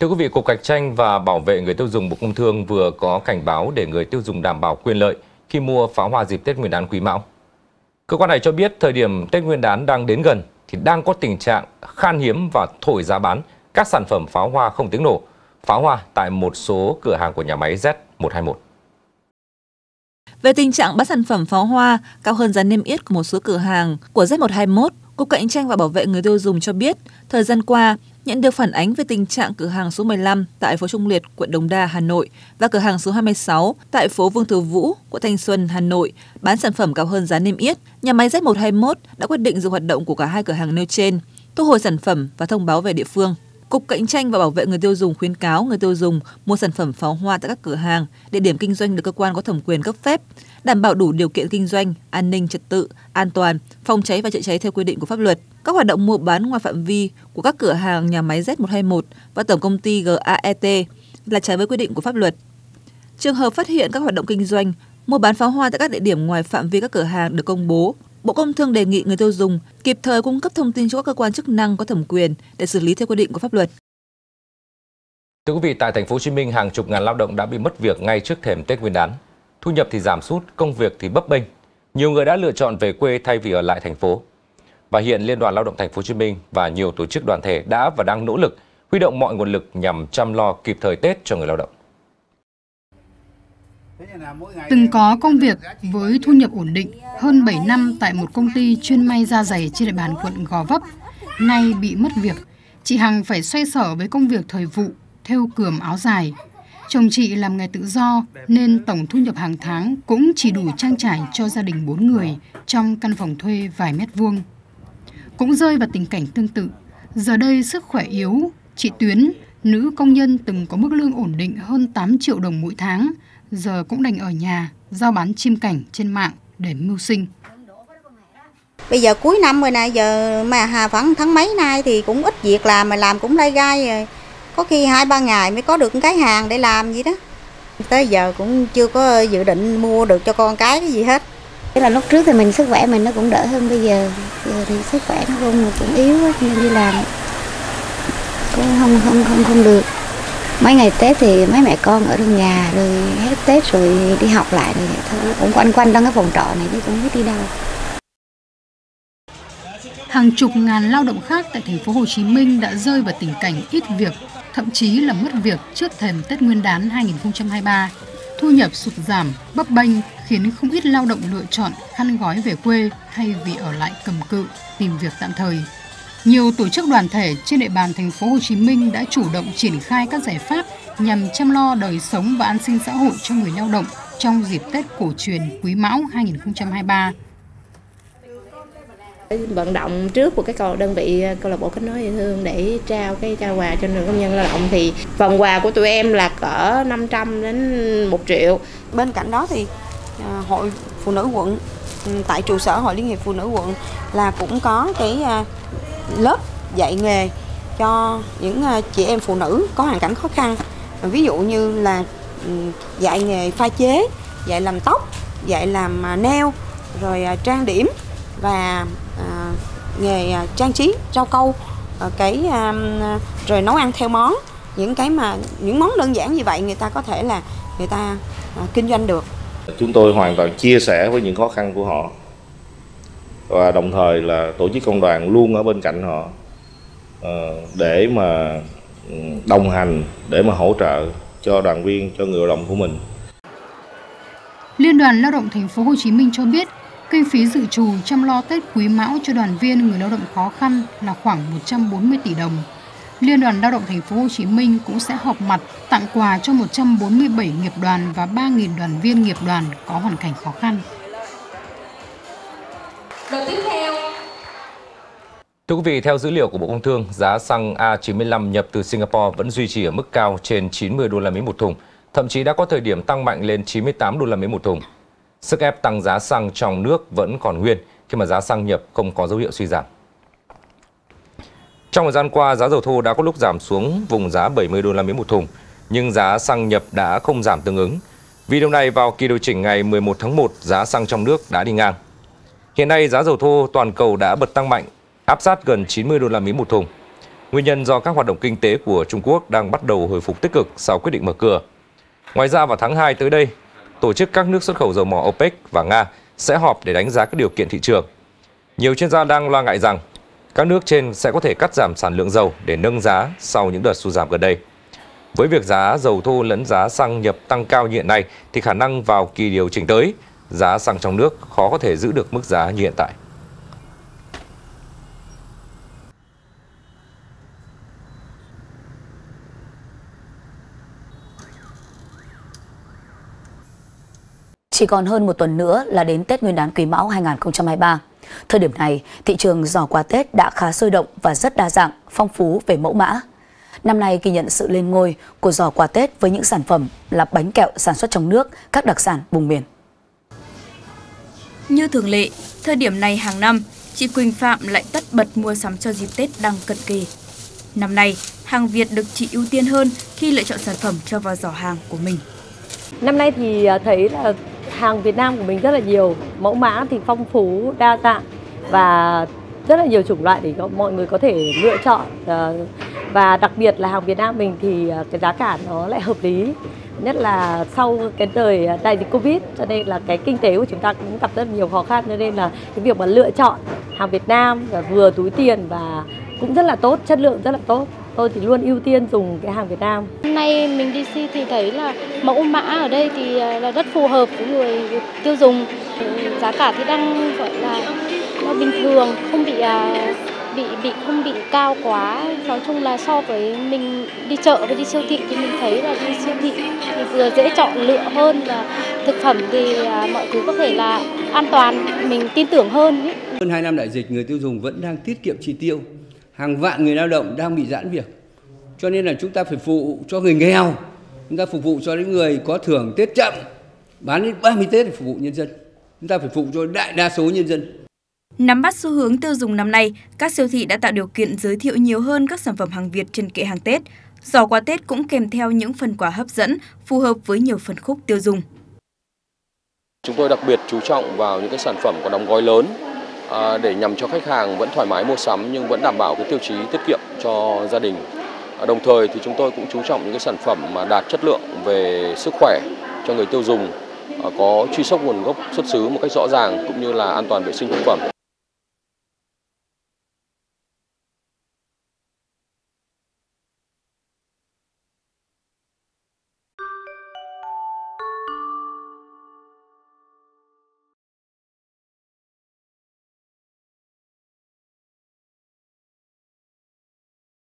Thưa quý vị, Cục Cạnh tranh và Bảo vệ người tiêu dùng Bộ Công Thương vừa có cảnh báo để người tiêu dùng đảm bảo quyền lợi khi mua pháo hoa dịp Tết Nguyên đán Quý Mão. Cơ quan này cho biết thời điểm Tết Nguyên đán đang đến gần thì đang có tình trạng khan hiếm và thổi giá bán các sản phẩm pháo hoa không tiếng nổ, pháo hoa tại một số cửa hàng của nhà máy Z121. Về tình trạng bán sản phẩm pháo hoa cao hơn giá niêm yết của một số cửa hàng của Z121, Cục Cạnh tranh và Bảo vệ người tiêu dùng cho biết, thời gian qua nhận được phản ánh về tình trạng cửa hàng số 15 tại phố Trung Liệt, quận Đống Đa, Hà Nội và cửa hàng số 26 tại phố Vương Thừa Vũ, quận Thanh Xuân, Hà Nội bán sản phẩm cao hơn giá niêm yết. Nhà máy Z121 đã quyết định dừng hoạt động của cả hai cửa hàng nêu trên, thu hồi sản phẩm và thông báo về địa phương. Cục Cạnh tranh và Bảo vệ người tiêu dùng khuyến cáo người tiêu dùng mua sản phẩm pháo hoa tại các cửa hàng, địa điểm kinh doanh được cơ quan có thẩm quyền cấp phép, đảm bảo đủ điều kiện kinh doanh, an ninh trật tự, an toàn, phòng cháy và chữa cháy theo quy định của pháp luật. Các hoạt động mua bán ngoài phạm vi của các cửa hàng nhà máy Z121 và tổng công ty GAET là trái với quy định của pháp luật. Trường hợp phát hiện các hoạt động kinh doanh, mua bán pháo hoa tại các địa điểm ngoài phạm vi các cửa hàng được công bố, Bộ Công Thương đề nghị người tiêu dùng kịp thời cung cấp thông tin cho các cơ quan chức năng có thẩm quyền để xử lý theo quy định của pháp luật. Thưa quý vị, tại thành phố Hồ Chí Minh, hàng chục ngàn lao động đã bị mất việc ngay trước thềm Tết Nguyên đán. Thu nhập thì giảm sút, công việc thì bấp bênh. Nhiều người đã lựa chọn về quê thay vì ở lại thành phố. Và hiện Liên đoàn Lao động Thành phố Hồ Chí Minh và nhiều tổ chức đoàn thể đã và đang nỗ lực huy động mọi nguồn lực nhằm chăm lo kịp thời Tết cho người lao động. Từng có công việc với thu nhập ổn định hơn 7 năm tại một công ty chuyên may da giày trên địa bàn quận Gò Vấp, nay bị mất việc, chị Hằng phải xoay sở với công việc thời vụ, thêu cườm áo dài. Chồng chị làm nghề tự do nên tổng thu nhập hàng tháng cũng chỉ đủ trang trải cho gia đình 4 người trong căn phòng thuê vài mét vuông. Cũng rơi vào tình cảnh tương tự, giờ đây sức khỏe yếu, chị Tuyến, nữ công nhân từng có mức lương ổn định hơn 8 triệu đồng mỗi tháng, giờ cũng đành ở nhà, giao bán chim cảnh trên mạng để mưu sinh. Bây giờ cuối năm rồi này, giờ mà hà vẫn tháng mấy nay thì cũng ít việc làm, mà làm cũng lai gai rồi. Có khi 2-3 ngày mới có được cái hàng để làm gì đó. Tới giờ cũng chưa có dự định mua được cho con cái gì hết. Thế là lúc trước thì mình sức khỏe mình nó cũng đỡ hơn bây giờ. Giờ thì sức khỏe nó cũng yếu ấy, nên đi làm cũng không được. Mấy ngày Tết thì mấy mẹ con ở trong nhà rồi hết Tết rồi đi học lại rồi thôi, cũng quanh trong cái phòng trọ này chứ cũng biết đi đâu. Hàng chục ngàn lao động khác tại thành phố Hồ Chí Minh đã rơi vào tình cảnh ít việc, thậm chí là mất việc trước thềm Tết Nguyên đán 2023. Thu nhập sụt giảm, bấp bênh khiến không ít lao động lựa chọn khăn gói về quê thay vì ở lại cầm cự tìm việc tạm thời. Nhiều tổ chức đoàn thể trên địa bàn thành phố Hồ Chí Minh đã chủ động triển khai các giải pháp nhằm chăm lo đời sống và an sinh xã hội cho người lao động trong dịp Tết cổ truyền Quý Mão 2023. Vận động trước của cái đơn vị câu lạc bộ kết nối yêu thương để trao cái quà cho người công nhân lao động thì phần quà của tụi em là cỡ 500 đến 1 triệu. Bên cạnh đó thì Hội Phụ nữ quận tại trụ sở Hội Liên hiệp Phụ nữ quận là cũng có cái lớp dạy nghề cho những chị em phụ nữ có hoàn cảnh khó khăn. Ví dụ như là dạy nghề pha chế, dạy làm tóc, dạy làm nail, rồi trang điểm và nghề trang trí, rau câu, rồi nấu ăn theo món. Những cái mà những món đơn giản như vậy người ta có thể là người ta kinh doanh được. Chúng tôi hoàn toàn chia sẻ với những khó khăn của họ. Và đồng thời là tổ chức công đoàn luôn ở bên cạnh họ để mà đồng hành, để mà hỗ trợ cho đoàn viên, cho người lao động của mình. Liên đoàn Lao động Thành phố Hồ Chí Minh cho biết kinh phí dự trù chăm lo Tết Quý Mão cho đoàn viên người lao động khó khăn là khoảng 140 tỷ đồng. Liên đoàn Lao động Thành phố Hồ Chí Minh cũng sẽ họp mặt tặng quà cho 147 nghiệp đoàn và 3.000 đoàn viên nghiệp đoàn có hoàn cảnh khó khăn. Thưa quý vị, theo dữ liệu của Bộ Công Thương, giá xăng A95 nhập từ Singapore vẫn duy trì ở mức cao trên 90 đô la Mỹ một thùng, thậm chí đã có thời điểm tăng mạnh lên 98 đô la Mỹ một thùng. Sức ép tăng giá xăng trong nước vẫn còn nguyên khi mà giá xăng nhập không có dấu hiệu suy giảm. Trong thời gian qua, giá dầu thô đã có lúc giảm xuống vùng giá 70 đô la Mỹ một thùng, nhưng giá xăng nhập đã không giảm tương ứng. Vì điều này, vào kỳ điều chỉnh ngày 11 tháng 1, giá xăng trong nước đã đi ngang. Hiện nay giá dầu thô toàn cầu đã bật tăng mạnh, áp sát gần 90 đô la Mỹ một thùng. Nguyên nhân do các hoạt động kinh tế của Trung Quốc đang bắt đầu hồi phục tích cực sau quyết định mở cửa. Ngoài ra, vào tháng 2 tới đây, tổ chức các nước xuất khẩu dầu mỏ OPEC và Nga sẽ họp để đánh giá các điều kiện thị trường. Nhiều chuyên gia đang lo ngại rằng các nước trên sẽ có thể cắt giảm sản lượng dầu để nâng giá sau những đợt sụt giảm gần đây. Với việc giá dầu thô lẫn giá xăng nhập tăng cao như hiện nay thì khả năng vào kỳ điều chỉnh tới, giá xăng trong nước khó có thể giữ được mức giá như hiện tại. Chỉ còn hơn một tuần nữa là đến Tết Nguyên đán Quý Mão 2023. Thời điểm này, thị trường giỏ quà Tết đã khá sôi động và rất đa dạng, phong phú về mẫu mã. Năm nay ghi nhận sự lên ngôi của giỏ quà Tết với những sản phẩm là bánh kẹo sản xuất trong nước, các đặc sản vùng miền. Như thường lệ, thời điểm này hàng năm, chị Quỳnh Phạm lại tất bật mua sắm cho dịp Tết đang cận kề. Năm nay, hàng Việt được chị ưu tiên hơn khi lựa chọn sản phẩm cho vào giỏ hàng của mình. Năm nay thì thấy là hàng Việt Nam của mình rất là nhiều, mẫu mã thì phong phú, đa dạng và rất là nhiều chủng loại để mọi người có thể lựa chọn. Và đặc biệt là hàng Việt Nam mình thì cái giá cả nó lại hợp lý, nhất là sau cái thời đại dịch Covid, cho nên là cái kinh tế của chúng ta cũng gặp rất nhiều khó khăn, cho nên là cái việc mà lựa chọn hàng Việt Nam và vừa túi tiền và cũng rất là tốt, chất lượng rất là tốt. Tôi thì luôn ưu tiên dùng cái hàng Việt Nam. Hôm nay mình đi siêu thì thấy là mẫu mã ở đây thì là rất phù hợp với người tiêu dùng. Giá cả thì đang gọi là nó bình thường, không bị cao quá. Nói chung là so với mình đi chợ với đi siêu thị thì mình thấy là đi siêu thị thì vừa dễ chọn lựa hơn, và thực phẩm thì mọi thứ có thể là an toàn, mình tin tưởng hơn. Hơn 2 năm đại dịch, người tiêu dùng vẫn đang tiết kiệm chi tiêu. Hàng vạn người lao động đang bị giãn việc. Cho nên là chúng ta phải phục vụ cho người nghèo, chúng ta phục vụ cho những người có thưởng Tết chậm, bán đến 30 Tết để phục vụ nhân dân. Chúng ta phải phục vụ cho đại đa số nhân dân. Nắm bắt xu hướng tiêu dùng năm nay, các siêu thị đã tạo điều kiện giới thiệu nhiều hơn các sản phẩm hàng Việt trên kệ hàng Tết. Giỏ quà Tết cũng kèm theo những phần quà hấp dẫn, phù hợp với nhiều phân khúc tiêu dùng. Chúng tôi đặc biệt chú trọng vào những cái sản phẩm có đóng gói lớn, để nhằm cho khách hàng vẫn thoải mái mua sắm nhưng vẫn đảm bảo cái tiêu chí tiết kiệm cho gia đình. Đồng thời thì chúng tôi cũng chú trọng những cái sản phẩm mà đạt chất lượng về sức khỏe cho người tiêu dùng, có truy xuất nguồn gốc xuất xứ một cách rõ ràng cũng như là an toàn vệ sinh thực phẩm.